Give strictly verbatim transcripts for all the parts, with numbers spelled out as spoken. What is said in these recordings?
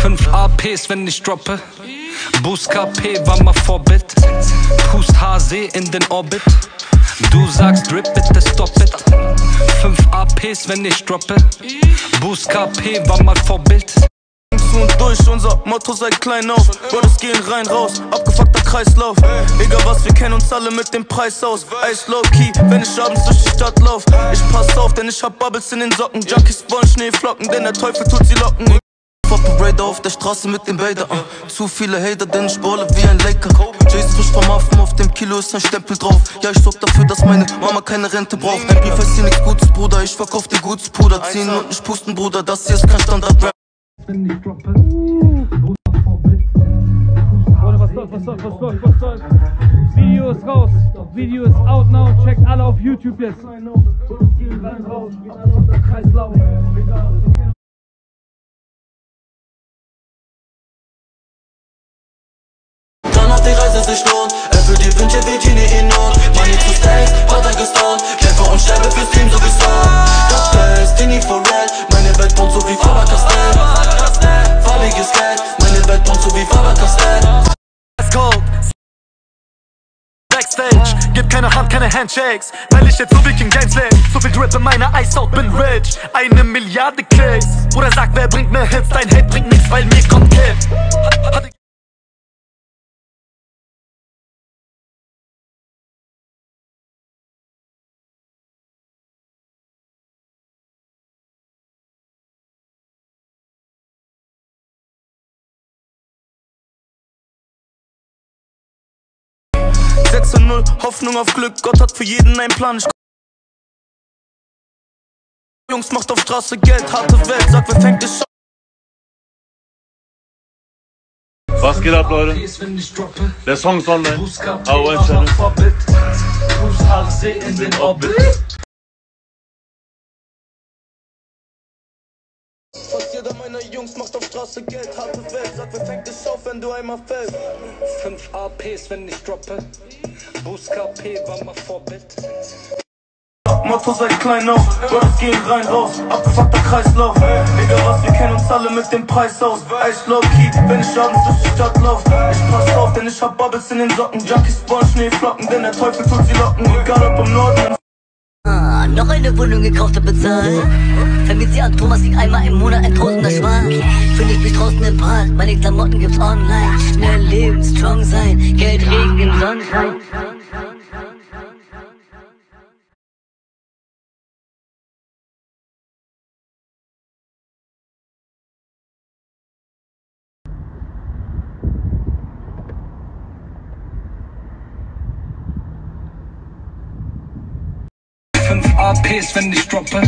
fünf A Ps, wenn ich droppe. Boost K P war mal Vorbild. Pust H C in den Orbit. Du sagst Drip, bitte stop it. fünf A Ps, wenn ich droppe. Boost K P war mal Vorbild. Und durch unser Motto sei klein auf. Brothers gehen rein, raus, abgefuckter Kreislauf. Egal was, wir kennen uns alle mit dem Preis aus. Ice low key, wenn ich abends durch die Stadt lauf. Ich pass auf, denn ich hab Bubbles in den Socken. Junkies wollen Schneeflocken, denn der Teufel tut sie locken. Raider auf der Straße mit dem Bader, uh. Zu viele Hater, denn ich balle wie ein Laker. Jays frisch vom Hafen, auf dem Kilo ist ein Stempel drauf. Ja, ich sorg dafür, dass meine Mama keine Rente braucht. Ein Brief heißt hier nichts Gutes, Bruder, ich verkauf dir Gutes, Bruder. Ziehen und nicht pusten, Bruder, das hier ist kein Standard-Rap. Bruder, was läuft, was läuft, was läuft, was läuft? Video ist raus, Video ist out now, checkt alle auf YouTube jetzt. Die Reise sich lohnt, erfüllt die Wünsche wie Genie in Not. Money to stays, weiter gestaunt, kämpfe und sterbe fürs Team, so wie Storm. Das Fest, Genie for real, meine Welt brennt so wie Faber-Castell. Farbiges Geld, meine Welt brennt so wie Faber-Castell. Let's go! Backstage, gib keine Hand, keine Handshakes, weil ich jetzt so wie King James lebe. So viel Drip in meiner Eishaut, bin rich, eine Milliarde Klicks. Bruder sagt, wer bringt mir Hits, dein Hate bringt nichts, weil mir kommt Gift. sechs zu null, Hoffnung auf Glück, Gott hat für jeden einen Plan. Ich Jungs macht auf Straße Geld, harte Welt, sagt wer fängt es an. Was geht ab, Leute? Der Song ist online. Fast jeder meiner Jungs macht auf Straße Geld, harte Welt, sag wer fängt dich auf, wenn du einmal fällst. fünf A Ps, wenn ich droppe, Boost K P war mal Vorbild. Motto sei klein auf, Brothers gehen rein, raus, abgefuckter Kreislauf. Egal was, wir kennen uns alle mit dem Preis aus. Ice low key, wenn ich abends durch die Stadt lauf. Ich pass auf, denn ich hab Bubbles in den Socken. Junkies wollen Schneeflocken, denn der Teufel tut sie locken. Egal ob im Norden. Ah, noch eine Wohnung gekauft und bezahlt. Vermiet sie an Thomas, liegt einmal im Monat ein tausender Schwanz. Finde ich mich draußen im Park, meine Klamotten gibt's online. Schnell leben, strong sein, Geld regen im Sonnenschein. fünf A Ps, wenn ich droppe,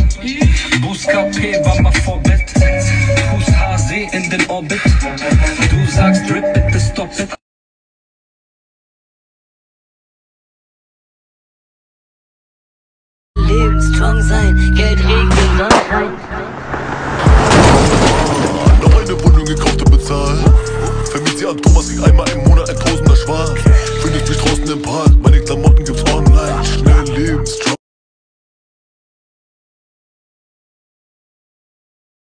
Boost K P war mal Vorbild. Pust H C in den Orbit. Du sagst Drip, bitte stop it. Leben, strong sein, Geld regen den Sonnenschein. Noch eine Wohnung gekauft und bezahlt. Vermiet sie an Thomas, liegt einmal im Monat ein tausender schwarz. Finde ich mich draußen im Park.